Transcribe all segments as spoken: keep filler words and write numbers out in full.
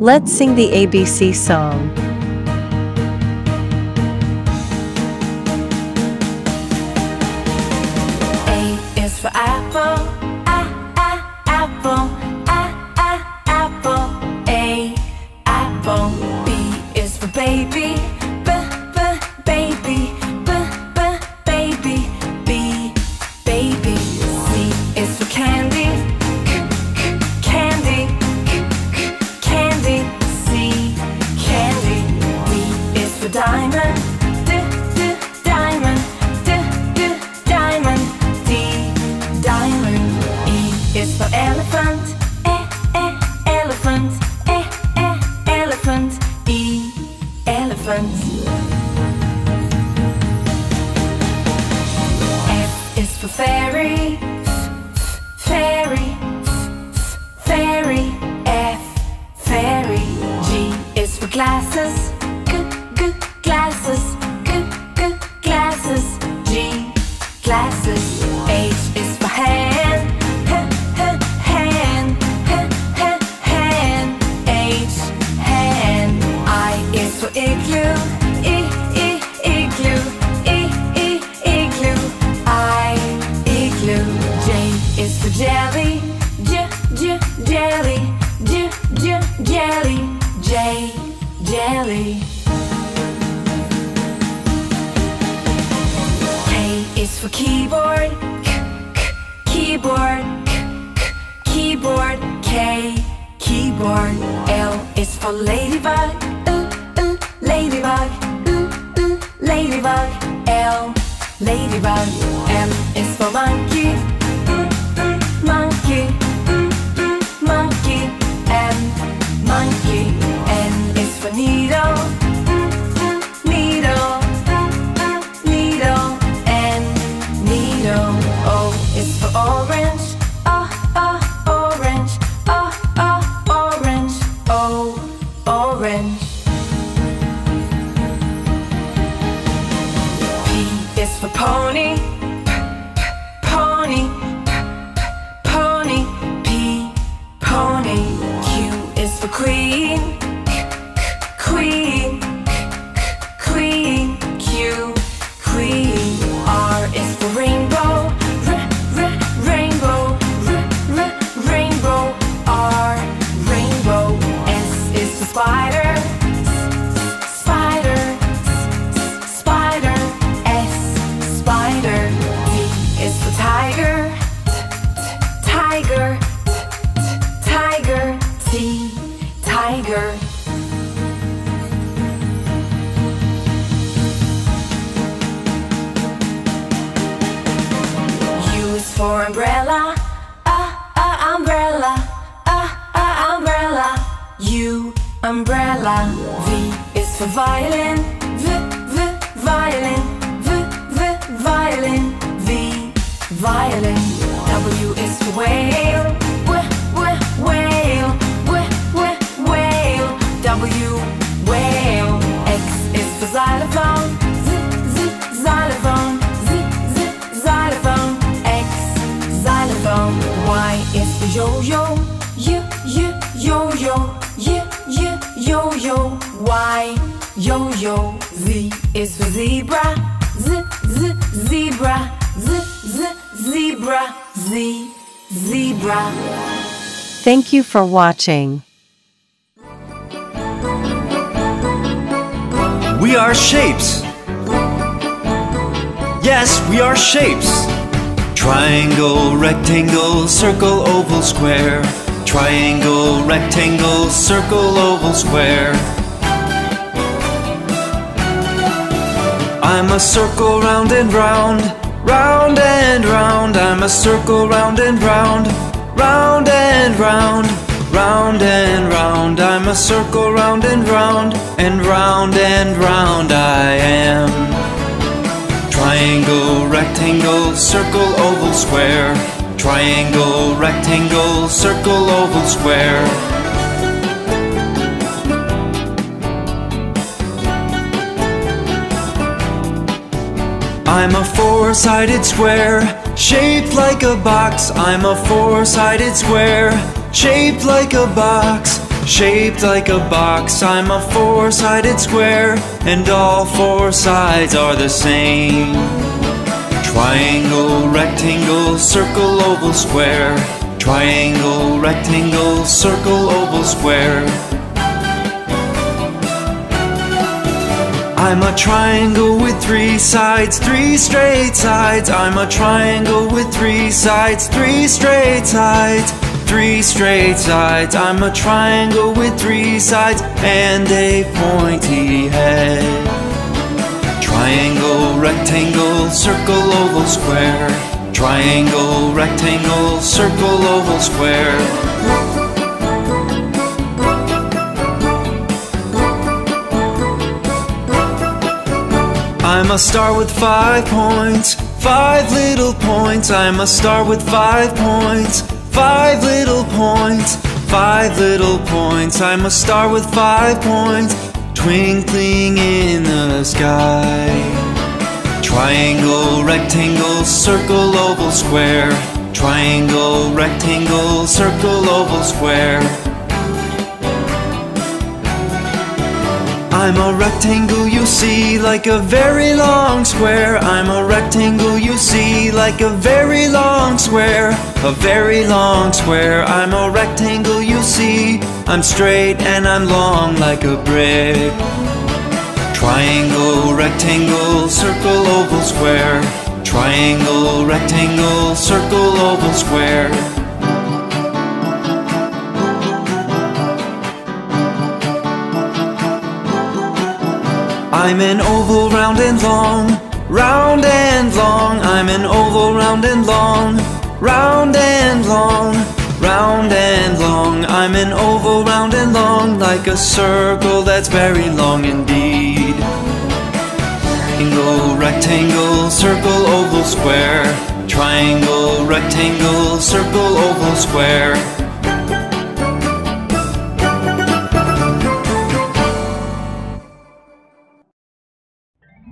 Let's sing the A B C song. A is for apple, a, a, apple, a, a, apple, a, apple. B is for baby, b, b, baby, b, b, baby, b, baby. C is for candy, diamond, d, d, diamond, d, d, diamond, d, diamond. E is for elephant, e, e, elephant, e, e, elephant, e, elephant. F is for fairy, f, fairy, f, fairy, F, fairy. G is for glasses, glasses, g, g, glasses, G, glasses. H is for hand, h, h, hand, h, h, hand, H, hand. I is for igloo, I, I, igloo, I, I, igloo, I, igloo. J is for jelly, j, j, jelly, j, j, jelly, J, jelly. K is for keyboard, k, k, keyboard, k, k, keyboard, K, keyboard. L is for ladybug, l, l, ladybug, l, l, ladybug, L, ladybug. M is for monkey, m, m, monkey, m, m, monkey, M, monkey. N is for needle, m, m, needle, orange, ah, uh, ah, uh, orange, ah, uh, ah, uh, orange, oh, orange. P is for pony, p, p, pony, p, p, pony, P, pony. Q is for queen, k, k, queen, k, k, queen, Q, queen. R is for rainbow, for umbrella, uh, uh, umbrella, uh, uh, umbrella, U, umbrella. V is for violin, V, V, violin, V, V, violin, V, violin. W is for whale, W, W, whale, W, W, whale, W, whale. X is for xylophone, Z, Z, xylophone, Z, Z, xylophone, xylophone. Y is for yo-yo, y, y, yo-yo, y, y, yo-yo, Y, yo-yo. Z is for zebra, Z, Z, zebra, Z, Z, zebra, Z, zebra. Thank you for watching. We are shapes. Yes, we are shapes. Triangle, rectangle, circle, oval, square. Triangle, rectangle, circle, oval, square. I'm a circle round and round, round and round. I'm a circle round and round, round and round, round and round. I'm a circle round and round, and round and round I am. Triangle, rectangle, circle, oval, square. Triangle, rectangle, circle, oval, square. I'm a four-sided square, shaped like a box. I'm a four-sided square, shaped like a box. Shaped like a box, I'm a four-sided square, and all four sides are the same. Triangle, rectangle, circle, oval, square. Triangle, rectangle, circle, oval, square. I'm a triangle with three sides, three straight sides. I'm a triangle with three sides, three straight sides, three straight sides. I'm a triangle with three sides and a pointy head. Triangle, rectangle, circle, oval, square. Triangle, rectangle, circle, oval, square. I'm a star with five points, five little points. I'm a star with five points, five little points, five little points. I'm a star with five points, twinkling in the sky. Triangle, rectangle, circle, oval, square. Triangle, rectangle, circle, oval, square. I'm a rectangle you see, like a very long square. I'm a rectangle you see, like a very long square. A very long square. I'm a rectangle you see. I'm straight and I'm long like a brick. Triangle, rectangle, circle, oval, square. Triangle, rectangle, circle, oval, square. I'm an oval round and long, round and long. I'm an oval round and long, round and long, round and long. I'm an oval round and long, like a circle that's very long indeed. Triangle, rectangle, circle, oval, square. Triangle, rectangle, circle, oval, square.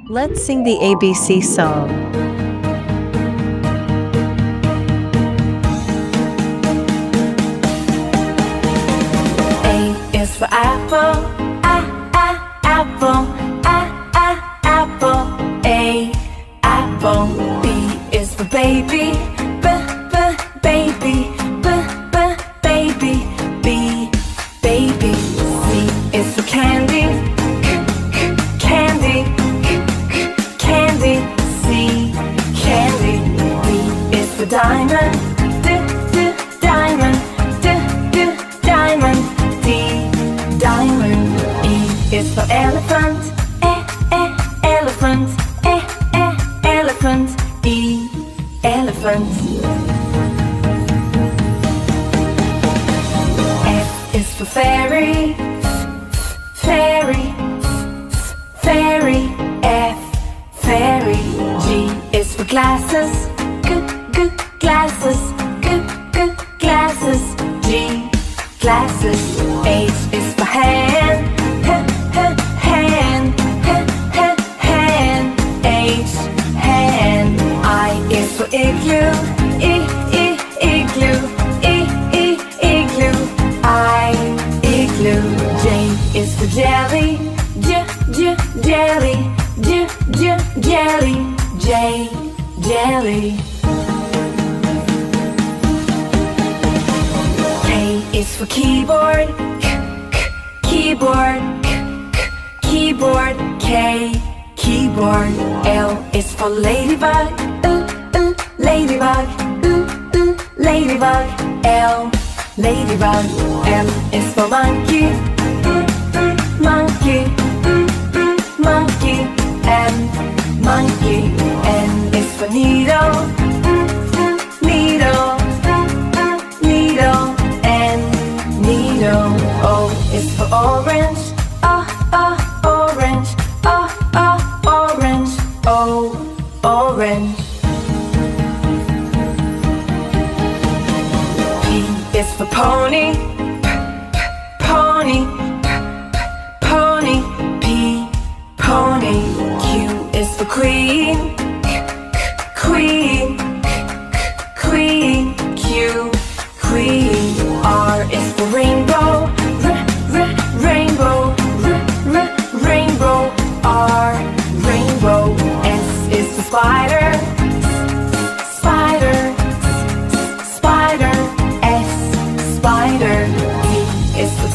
Let's sing the A B C song. A is for apple, a, a, apple, a, a, apple, a, apple. B is for baby, b, b, baby, b, b, baby, b, baby. C is for candy. Diamond, d, d, diamond, d, d, diamond, d, diamond. E is for elephant, e, e, elephant, e, e, elephant, e, elephant. F is for fairy, fairy, fairy, F, fairy. G is for glasses, glasses, good, good, glasses, G, glasses. H is for hand, h, h, hand, h, h, hand, H, hand. I is for igloo, I, I, igloo, I, I, igloo, I, igloo. J is for jelly, j, j, jelly, j, j, jelly, J, jelly. It's for keyboard, k, k, keyboard, k, k, keyboard, K, keyboard. L is for ladybug, ooh, ooh, ladybug, ooh, ooh, ladybug, L, ladybug. M is for monkey, mm, mm, monkey, mm, mm, monkey, M, monkey. N is for needle, mm, mm, needle, for orange, oh, oh, orange, oh, oh, orange, oh, orange. P is for pony, p, p, pony, p, p, pony, P, pony. Q is for queen, k, k, queen, k, k, queen, Q, queen. R is for rainbow, r,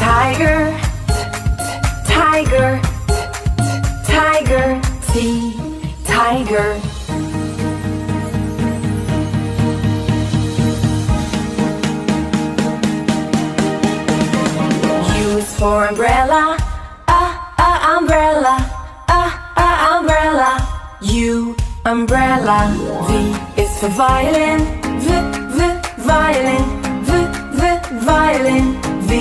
Tiger, tiger, tiger, T, tiger. Use for umbrella, ah, ah, umbrella, ah, ah, umbrella, U, umbrella. V is for violin, V, V, violin, V, V, violin, V,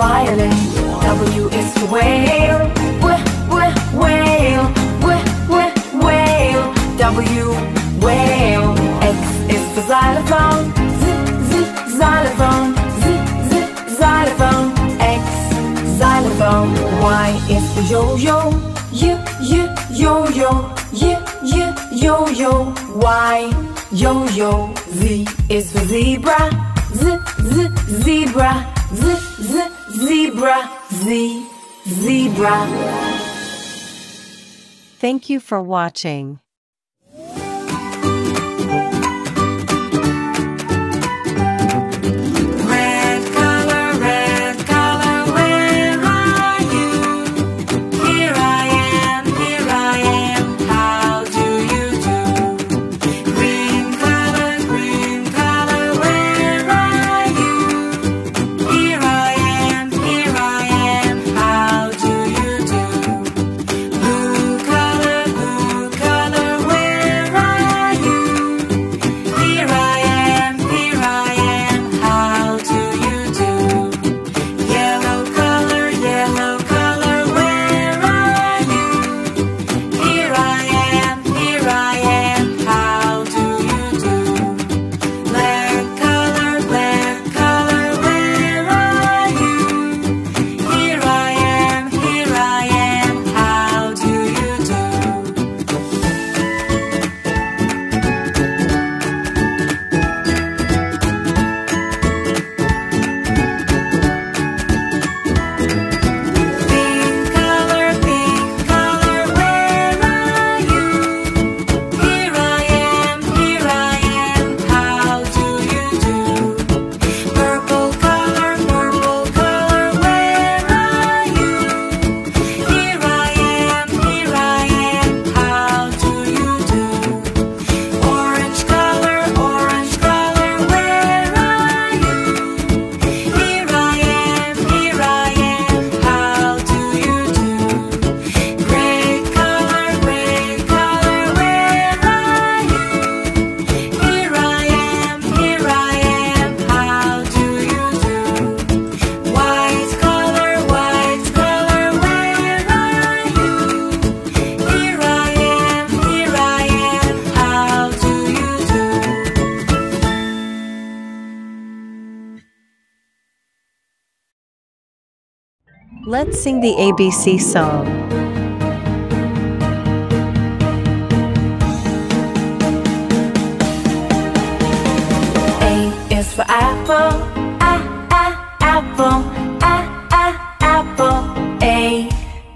violin. W is for whale, w w whale, w w whale, W whale. X is for xylophone, z z xylophone, z z xylophone, X xylophone. Y is for yo-yo, y y yo-yo, y y yo-yo, Y yo-yo. Z is for zebra, z z zebra, z z zebra, Z, zebra. Thank you for watching. Let's sing the A B C song. A is for apple, a, a, apple, a, a, apple, a,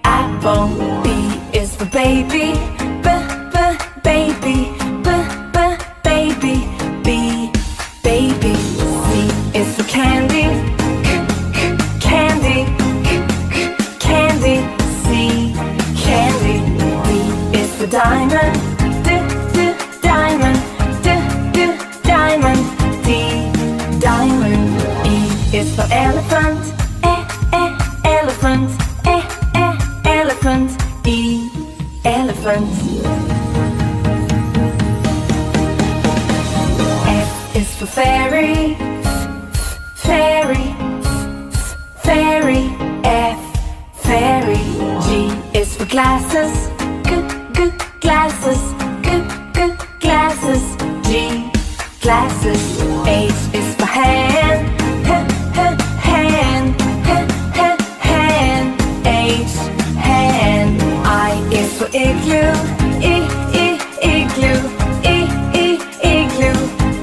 apple. B is for baby, b, b, baby, b, b, baby, b, baby. C is for candy, c, c, candy, diamond, d, d, diamond, d, d, diamond, D, diamond. E is for elephant, e, e, elephant, e, e, elephant, E, elephant. F is for fairy, fairy, fairy, F, fairy. G is for glasses, glasses, good, good, glasses, G, glasses. H is for hand, h, h, hand, h, h, hand, H, hand. I is for igloo, I, I, igloo, I, I, igloo,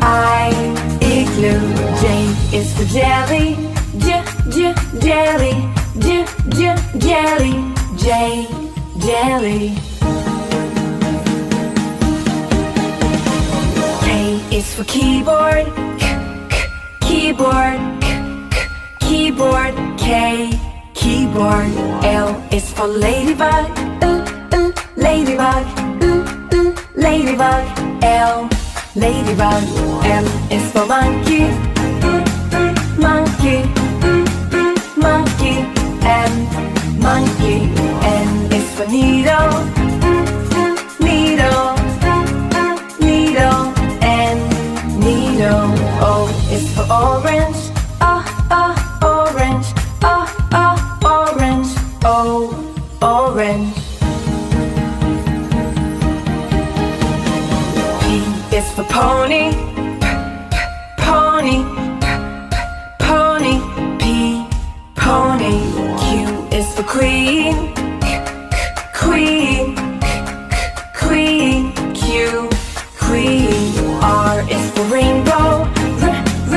I, igloo. J is for jelly, j, j, jelly, j, j, jelly, J, jelly. It's for keyboard, k, k, keyboard, k, k, keyboard, K, born. L is for ladybug, ooh ooh ladybug, ooh ooh ladybug. L, ladybug. M is for monkey, mm, mm, monkey, mm, mm, monkey. M, monkey. N is for needle, mm, mm, needle, mm, mm, needle. N, needle. O is for orange, ah ah orange, ah ah orange. O, orange. P is for pony, p, p, pony, p, p, pony, p, pony. Q is for queen, k, k, queen, k, k, queen, q, queen. R is for rainbow, r, r,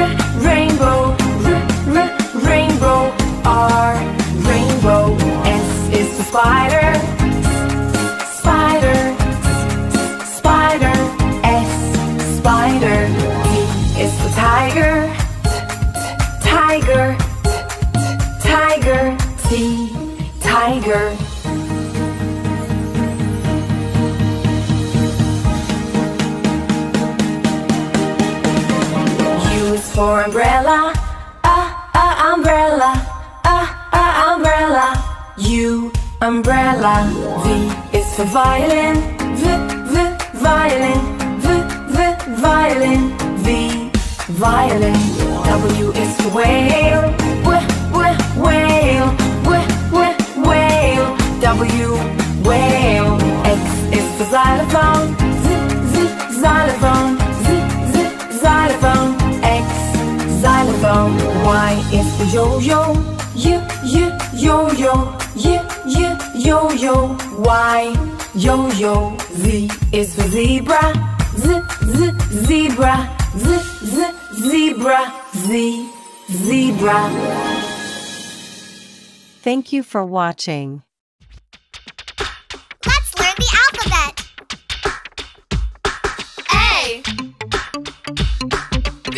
rainbow, r, r, rainbow, r, rainbow. S is for spider. Tiger, tiger, tiger, T, tiger. U is for umbrella, ah ah umbrella, ah ah umbrella, U, umbrella. V is for violin, v v violin, v v violin, V, violin. W is for whale, w w whale, w w whale, W, whale. X is for xylophone, z z xylophone, z z xylophone, X, xylophone. Y is for yo-yo, y y yo-yo, y y yo-yo, Y, yo-yo. Z is for zebra, z z zebra, z z zebra, z, zebra. Thank you for watching. Let's learn the alphabet. A, B,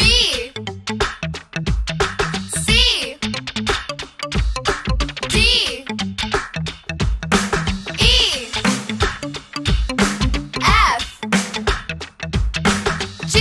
C, D, E, F, G,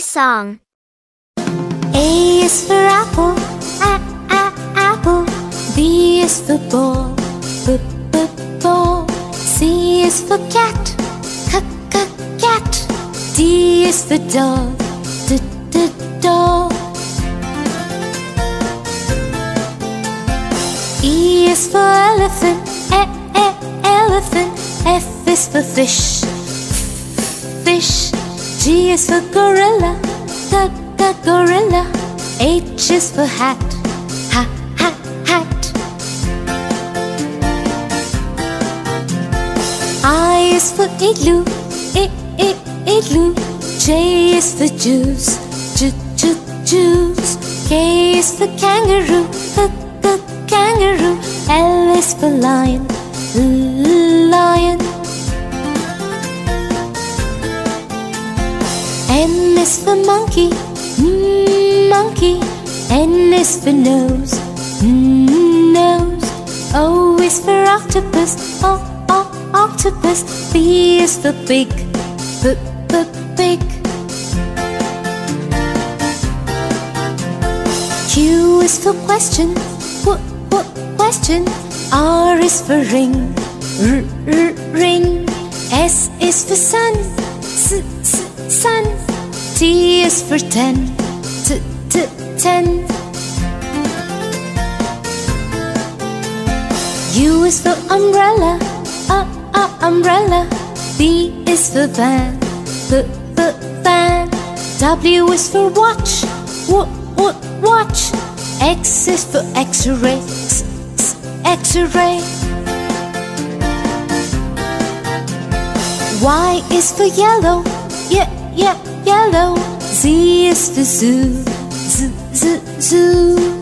song. A is for apple, a, a, apple. B is for ball, b, b, ball. C is for cat, c, c, cat. D is for doll, d, d, doll. E is for elephant, e, e, elephant. F is for fish, f, fish. G is for gorilla, the, the gorilla. H is for hat, ha, ha, hat. I is for igloo, I, I, igloo. J is for juice, ju, ju, juice. K is for kangaroo, the, the kangaroo. L is for lion, lion. M is for monkey, mm, monkey. N is for nose, nose. O is for octopus, o, o, octopus. B is for big, b, b, big. Q is for question, w, w, question. R is for ring, r, r, ring. S is for sun, s, s, sun. T is for ten, t, t, ten. U is for umbrella, uh, uh, umbrella. V is for van, b, b, van. W is for watch, w, w, watch. X is for x-ray, x, x, x-ray. Y is for yellow, yeah, yeah, yellow. Z is for zoo, z, z, zoo.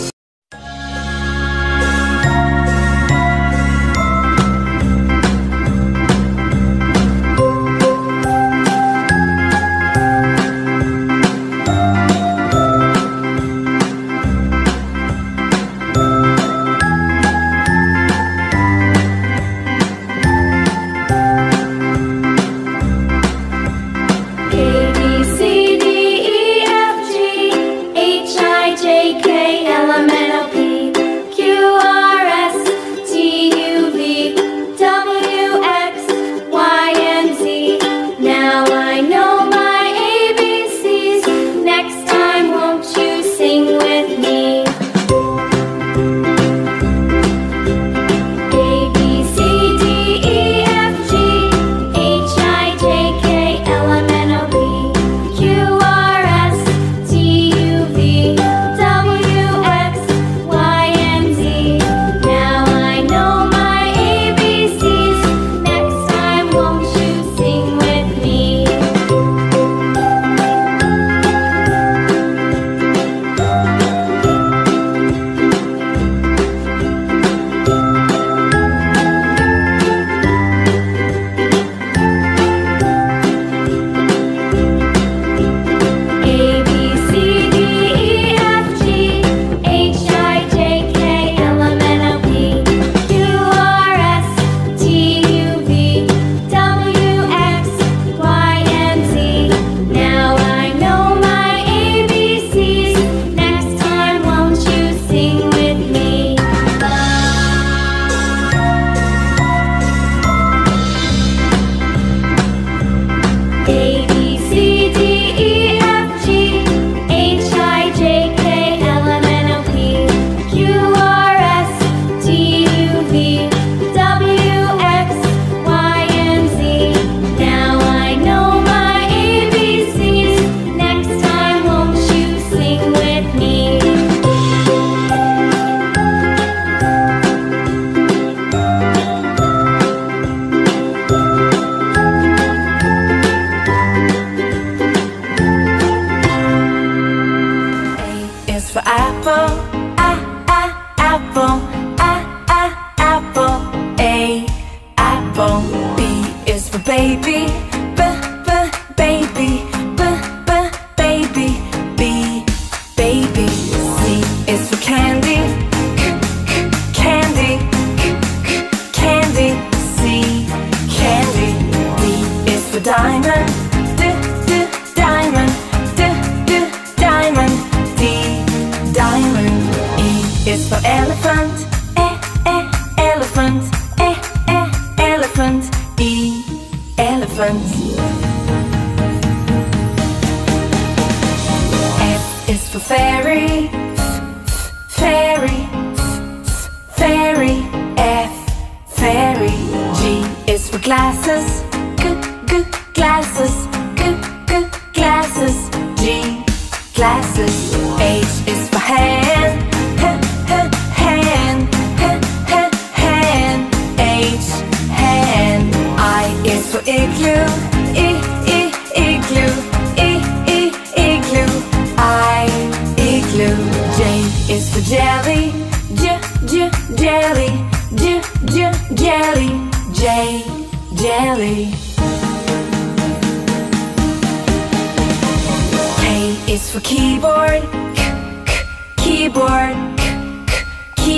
K is for keyboard, k, k, keyboard, k, k,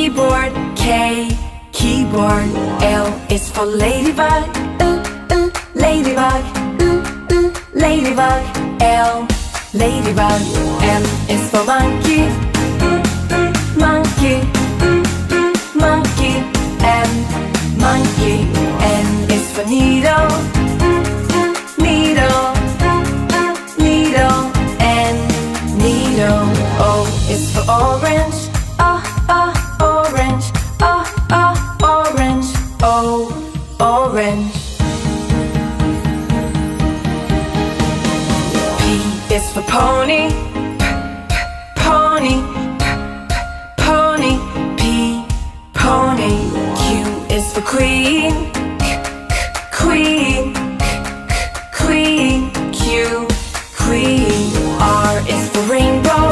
K, keyboard. L is for ladybug, ooh, ooh, ladybug, ooh, ooh, ladybug. L, ladybug. M is for monkey, mm, mm, monkey, mm, mm, monkey. M, monkey. N is for needle, mm, mm, needle, mm, mm, needle. N, needle. O is for orange, oh, oh, orange, oh, oh, orange. O, orange. P is for pony, p, p, pony, p, p, pony. P, pony. Q is for queen, k, k, queen, k, k, queen. Q, queen. R is for rainbow,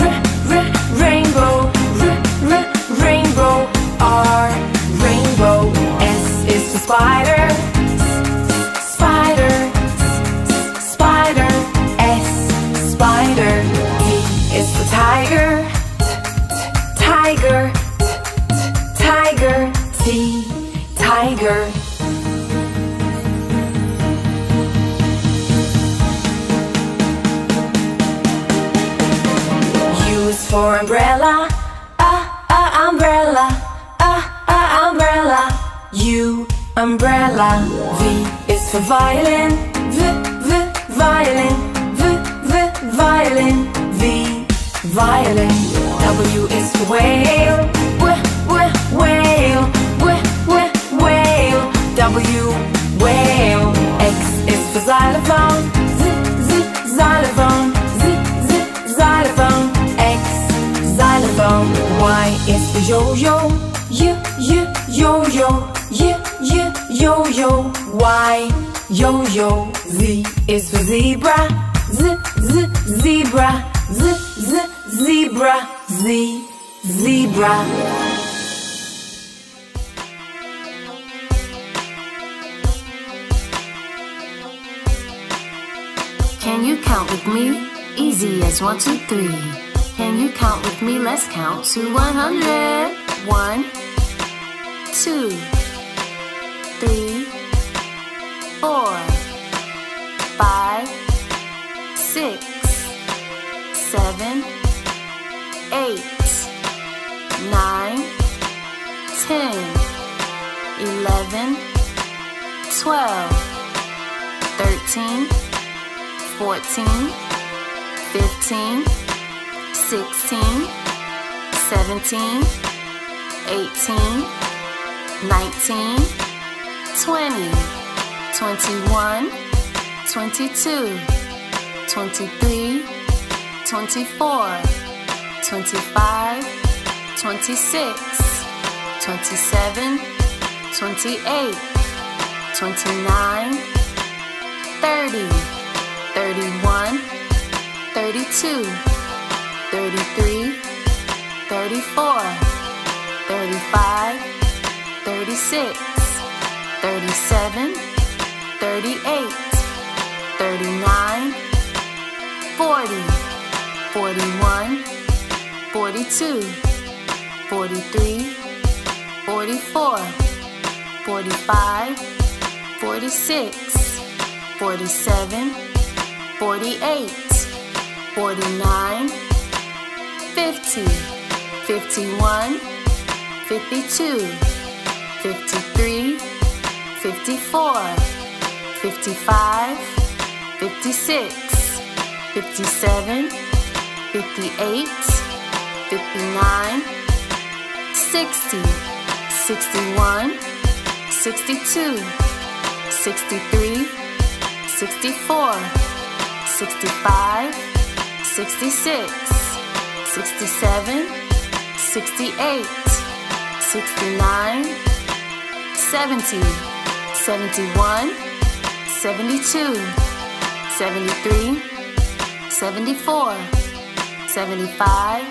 r, r, rainbow, r, r, rainbow. R, rainbow. S is for spider, s, s, spider, s, s, spider. S, spider. T is for tiger, t, t, tiger, t, t, tiger. T, tiger. U is for umbrella, uh, uh, umbrella, uh, uh, umbrella. U, umbrella. V is for violin, v, v, violin, v, v, violin. V, violin. W is for whale, w, w, whale, w, w, whale. W, whale. X is for xylophone, z, z, xylophone, z, z, xylophone. Xylophone. Y is for yo-yo, y, y, yo-yo, y, y, yo-yo. Y, yo-yo. Z is for zebra, z, z, zebra, z, z, zebra. Z, zebra. Can you count with me? Easy as one, two, three. Can you count with me? Let's count to one hundred. One, two, three, four, five, six, seven, eight, nine, ten, eleven, twelve, thirteen, fourteen, fifteen. sixteen, seventeen, eighteen, nineteen, twenty, twenty-one, twenty-two, twenty-three, twenty-four, twenty-five, twenty-six, twenty-seven, twenty-eight, twenty-nine, thirty, thirty-one, thirty-two, thirty-three, thirty-four, thirty-five, thirty-six, thirty-seven, thirty-eight, thirty-nine, forty, forty-one, forty-two, forty-three, forty-four, forty-five, forty-six, forty-seven, forty-eight, forty-nine, fifty, fifty-one, fifty-two, fifty-three, fifty-four, fifty-five, fifty-six, fifty-seven, fifty-eight, fifty-nine, sixty, sixty-one, sixty-two, sixty-three, sixty-four, sixty-five, sixty-six, sixty-seven, sixty-eight, sixty-nine, seventy, seventy-one, seventy-two, seventy-three, seventy-four, seventy-five,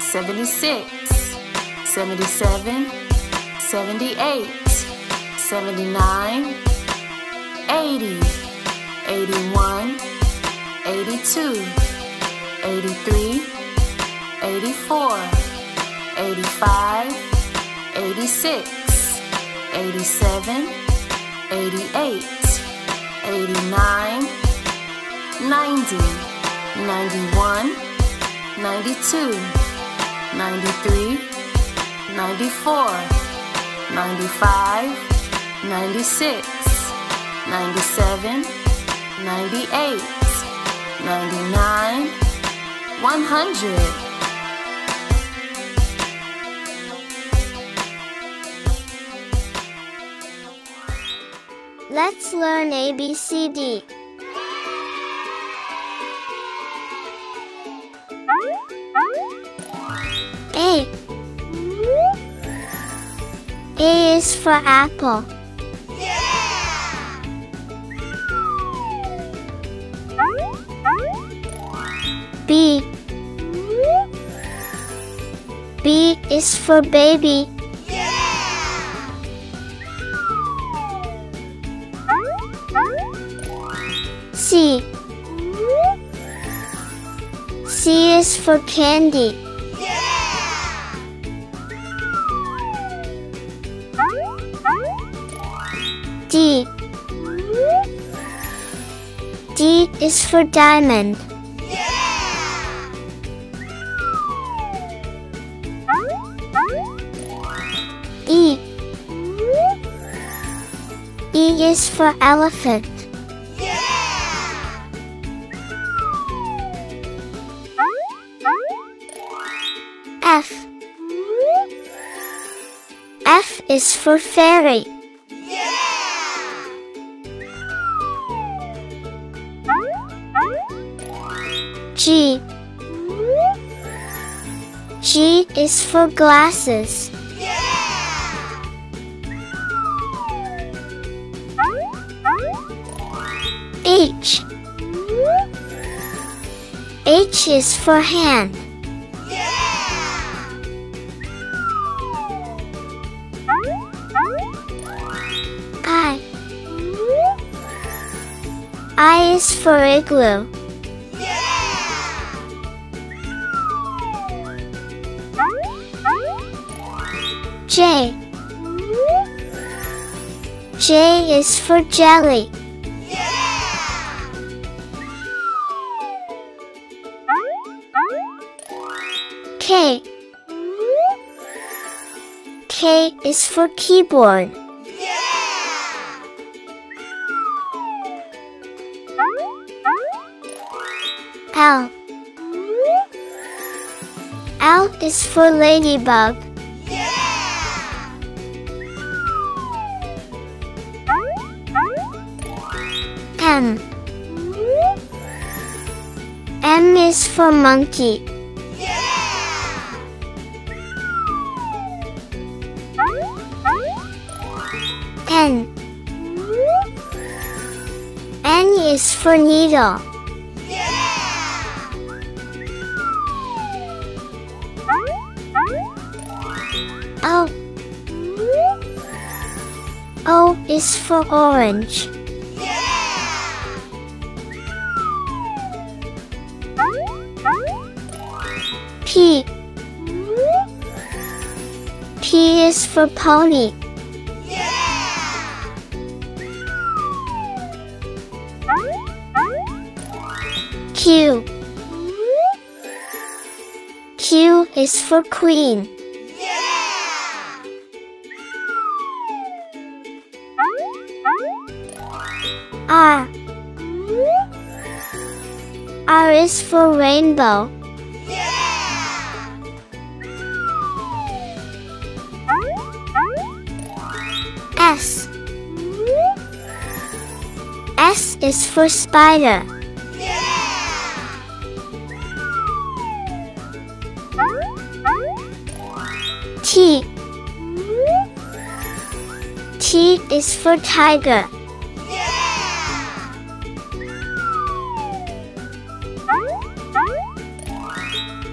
seventy-six, seventy-seven, seventy-eight, seventy-nine, eighty, eighty-one, eighty-two, eighty-three, eighty-four, eighty-five, ninety-one, ninety-two, ninety-three, ninety-four, ninety-five, ninety-six, ninety-seven, ninety-eight, ninety-nine, one hundred. Let's learn A B C D. A. A is for apple. Yeah! B. B is for baby. C. C is for candy. Yeah! D. D is for diamond. Yeah! E. E is for elephant. Is for fairy. Yeah! G. G is for glasses. Yeah! H. H is for hand. I is for igloo. Yeah! J. J is for jelly. Yeah! K. K is for keyboard. L. L is for ladybug. Yeah! M. M is for monkey. Yeah! N. N is for needle. O. O is for orange. Yeah! P. P is for pony. Yeah! Q. Q is for queen. R. R is for rainbow. Yeah! S. S is for spider. Yeah! T. T is for tiger.